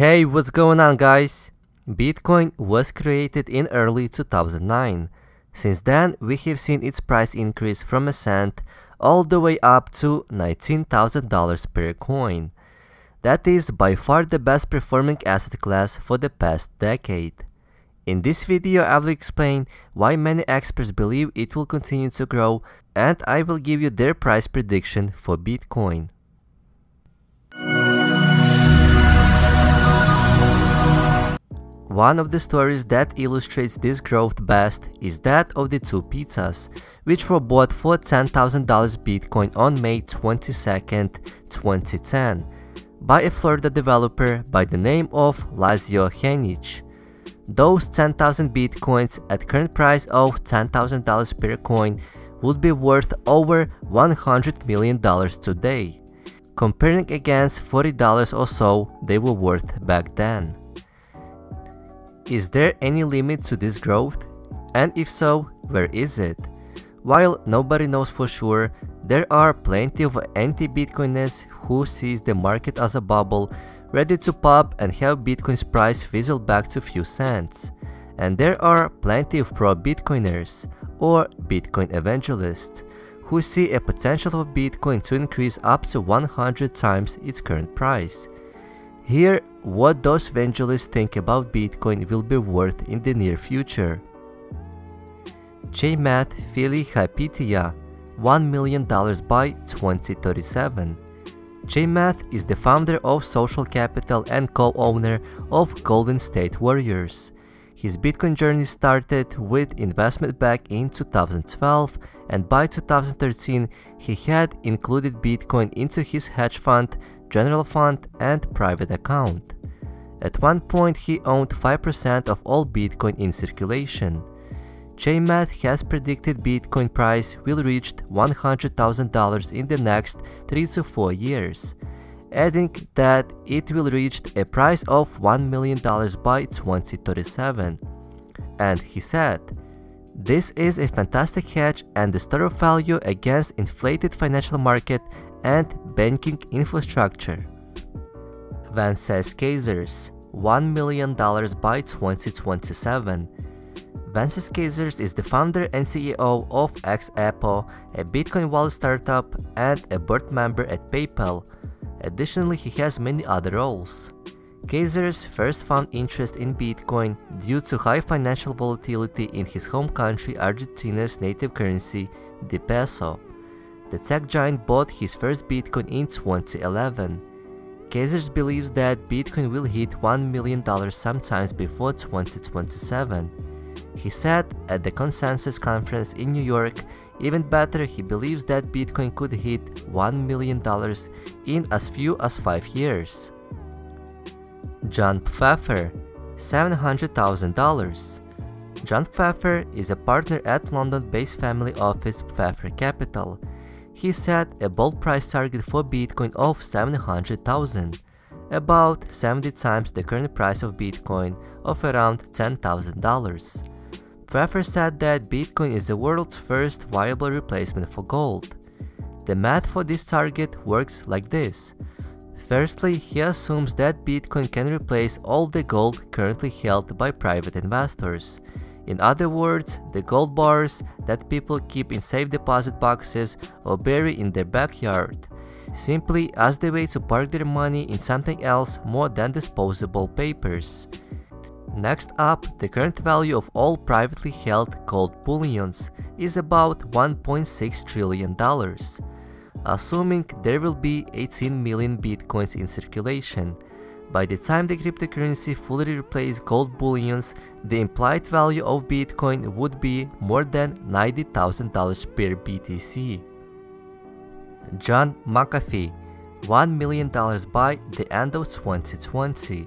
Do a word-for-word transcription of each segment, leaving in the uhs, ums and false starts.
Hey, what's going on, guys? Bitcoin was created in early two thousand nine. Since then, we have seen its price increase from a cent all the way up to nineteen thousand dollars per coin. That is by far the best performing asset class for the past decade. In this video, I will explain why many experts believe it will continue to grow, and I will give you their price prediction for Bitcoin. One of the stories that illustrates this growth best is that of the two pizzas, which were bought for ten thousand dollars Bitcoin on May twenty-second, twenty ten, by a Florida developer by the name of Laszlo Hanyich. Those ten thousand Bitcoins at current price of ten thousand dollars per coin would be worth over one hundred million dollars today, comparing against forty dollars or so they were worth back then. Is there any limit to this growth? And if so, where is it? While nobody knows for sure, there are plenty of anti-Bitcoiners who sees the market as a bubble, ready to pop and have Bitcoin's price fizzle back to few cents. And there are plenty of pro-Bitcoiners, or Bitcoin evangelists, who see a potential of Bitcoin to increase up to one hundred times its current price. Here, what those evangelists think about Bitcoin will be worth in the near future. Chamath Palihapitiya, one million dollars by twenty thirty-seven. Chamath is the founder of Social Capital and co-owner of Golden State Warriors. His Bitcoin journey started with investment back in two thousand twelve, and by two thousand thirteen he had included Bitcoin into his hedge fund, general fund, and private account. At one point he owned five percent of all Bitcoin in circulation. Chamath has predicted Bitcoin price will reach one hundred thousand dollars in the next three to four years, adding that it will reach a price of one million dollars by twenty thirty-seven. And he said, "This is a fantastic hedge and the store of value against inflated financial market and banking infrastructure." Wences Casares, one million dollars by twenty twenty-seven. Wences Casares is the founder and C E O of Xapo, a Bitcoin wallet startup, and a board member at PayPal. Additionally, he has many other roles. Casares first found interest in Bitcoin due to high financial volatility in his home country, Argentina's native currency, the peso. The tech giant bought his first Bitcoin in twenty eleven. Casares believes that Bitcoin will hit one million dollars sometimes before twenty twenty-seven. He said at the Consensus Conference in New York, even better, he believes that Bitcoin could hit one million dollars in as few as five years. John Pfeffer, seven hundred thousand dollars. John Pfeffer is a partner at London-based family office Pfeffer Capital. He set a bold price target for Bitcoin of seven hundred thousand dollars, about seventy times the current price of Bitcoin of around ten thousand dollars. Pfeffer said that Bitcoin is the world's first viable replacement for gold. The math for this target works like this. Firstly, he assumes that Bitcoin can replace all the gold currently held by private investors. In other words, the gold bars that people keep in safe deposit boxes or bury in their backyard, simply as the way to park their money in something else more than disposable papers. Next up, the current value of all privately held gold bullions is about one point six trillion dollars. Assuming there will be eighteen million Bitcoins in circulation, by the time the cryptocurrency fully replaced gold bullions, the implied value of Bitcoin would be more than ninety thousand dollars per B T C. John McAfee, one million dollars by the end of twenty twenty.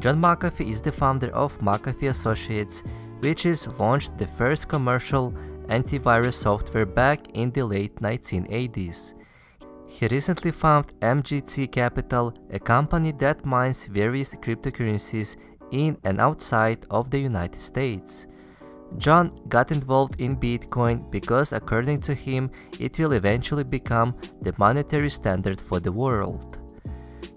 John McAfee is the founder of McAfee Associates, which has launched the first commercial antivirus software back in the late nineteen eighties. He recently founded M G T Capital, a company that mines various cryptocurrencies in and outside of the United States. John got involved in Bitcoin because, according to him, it will eventually become the monetary standard for the world.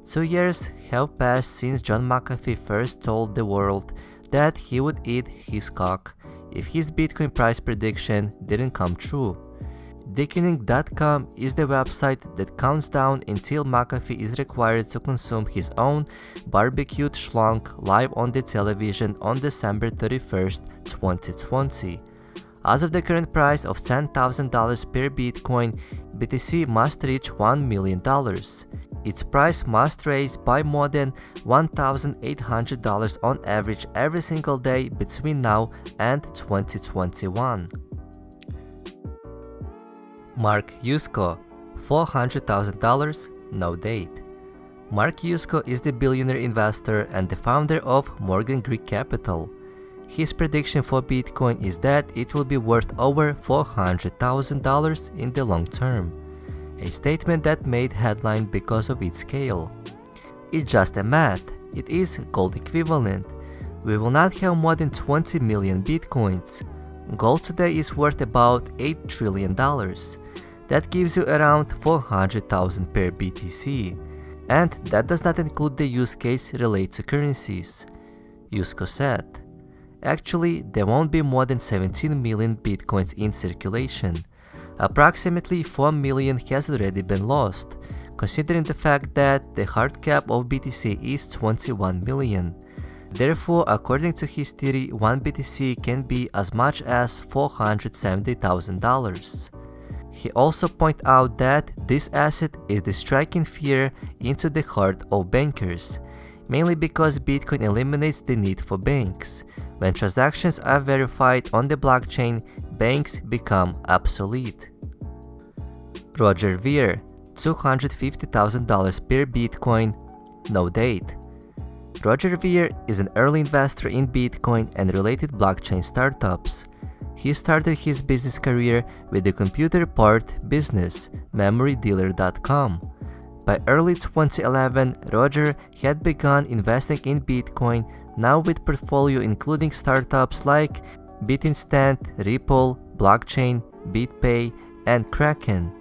Two years have passed since John McAfee first told the world that he would eat his cock if his Bitcoin price prediction didn't come true. Dickening dot com is the website that counts down until McAfee is required to consume his own barbecued schlong live on the television on December thirty-first, twenty twenty. As of the current price of ten thousand dollars per Bitcoin, B T C must reach one million dollars. Its price must raise by more than one thousand eight hundred dollars on average every single day between now and twenty twenty-one. Mark Yusko, four hundred thousand dollars, no date. Mark Yusko is the billionaire investor and the founder of Morgan Creek Capital. His prediction for Bitcoin is that it will be worth over four hundred thousand dollars in the long term, a statement that made headline because of its scale. It's just a math, it is gold equivalent. We will not have more than twenty million Bitcoins. Gold today is worth about eight trillion dollars. That gives you around four hundred thousand dollars per B T C. And that does not include the use case related to currencies. Yusko said. Actually, there won't be more than seventeen million Bitcoins in circulation. Approximately four million has already been lost, considering the fact that the hard cap of B T C is twenty-one million. Therefore, according to his theory, one B T C can be as much as four hundred seventy thousand dollars. He also pointed out that this asset is the striking fear into the heart of bankers, mainly because Bitcoin eliminates the need for banks. When transactions are verified on the blockchain, banks become obsolete. Roger Ver, two hundred fifty thousand dollars per Bitcoin, no date. Roger Ver is an early investor in Bitcoin and related blockchain startups. He started his business career with the computer part business, Memory Dealer dot com. By early twenty eleven, Roger had begun investing in Bitcoin, now with portfolio including startups like BitInstant, Ripple, Blockchain, BitPay, and Kraken.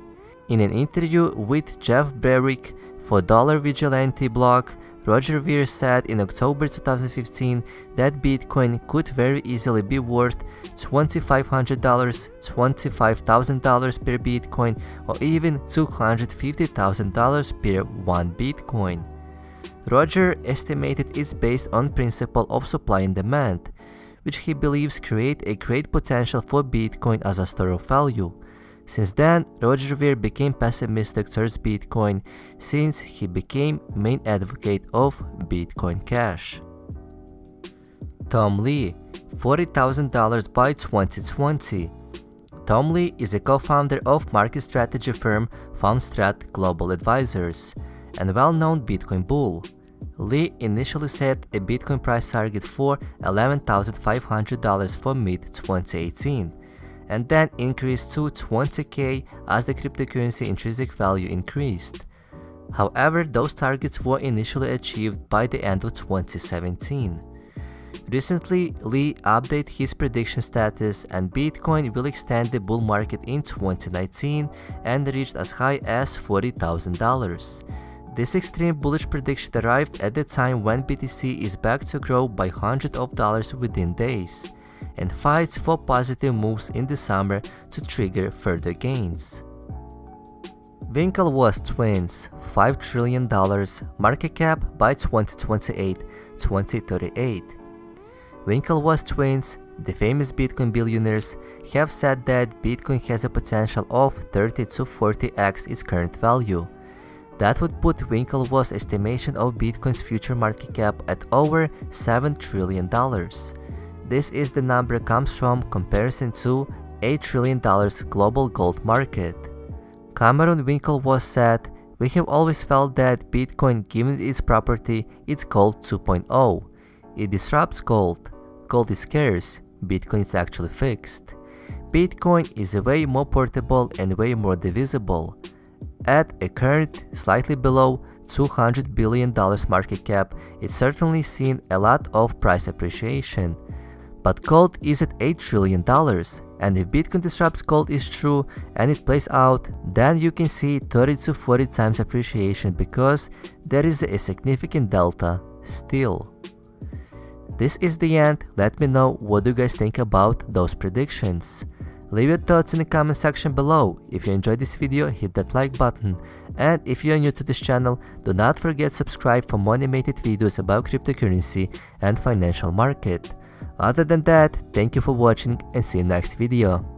In an interview with Jeff Berwick for Dollar Vigilante blog, Roger Ver said in October two thousand fifteen that Bitcoin could very easily be worth two thousand five hundred dollars, twenty-five thousand dollars per Bitcoin, or even two hundred fifty thousand dollars per one Bitcoin. Roger estimated it's based on the principle of supply and demand, which he believes create a great potential for Bitcoin as a store of value. Since then, Roger Ver became pessimistic towards Bitcoin, since he became main advocate of Bitcoin Cash. Tom Lee, forty thousand dollars by twenty twenty. Tom Lee is a co-founder of market strategy firm Fundstrat Global Advisors and well-known Bitcoin bull. Lee initially set a Bitcoin price target for eleven thousand five hundred dollars for mid twenty eighteen. And then increased to twenty K as the cryptocurrency intrinsic value increased. However, those targets were initially achieved by the end of twenty seventeen. Recently, Lee updated his prediction status and Bitcoin will extend the bull market in twenty nineteen and reached as high as forty thousand dollars. This extreme bullish prediction arrived at the time when B T C is back to grow by hundreds of dollars within days, and fights for positive moves in the summer to trigger further gains. Winklevoss twins, five trillion dollars, market cap by twenty twenty-eight to twenty thirty-eight. Winklevoss twins, the famous Bitcoin billionaires, have said that Bitcoin has a potential of thirty to forty X its current value. That would put Winklevoss' estimation of Bitcoin's future market cap at over seven trillion dollars. This is the number comes from comparison to eight trillion dollars global gold market. Cameron Winklevoss said, "We have always felt that Bitcoin, given its property, it's gold two point oh. It disrupts gold. Gold is scarce. Bitcoin is actually fixed. Bitcoin is way more portable and way more divisible. At a current, slightly below two hundred billion dollars market cap, it's certainly seen a lot of price appreciation. But gold is at eight trillion dollars, And if Bitcoin disrupts gold is true and it plays out, then you can see thirty to forty times appreciation because there is a significant delta still. This is the end. Let me know what you guys think about those predictions. Leave your thoughts in the comment section below. If you enjoyed this video, hit that like button. And if you are new to this channel, do not forget to subscribe for more animated videos about cryptocurrency and financial market. Other than that, thank you for watching and see you next video.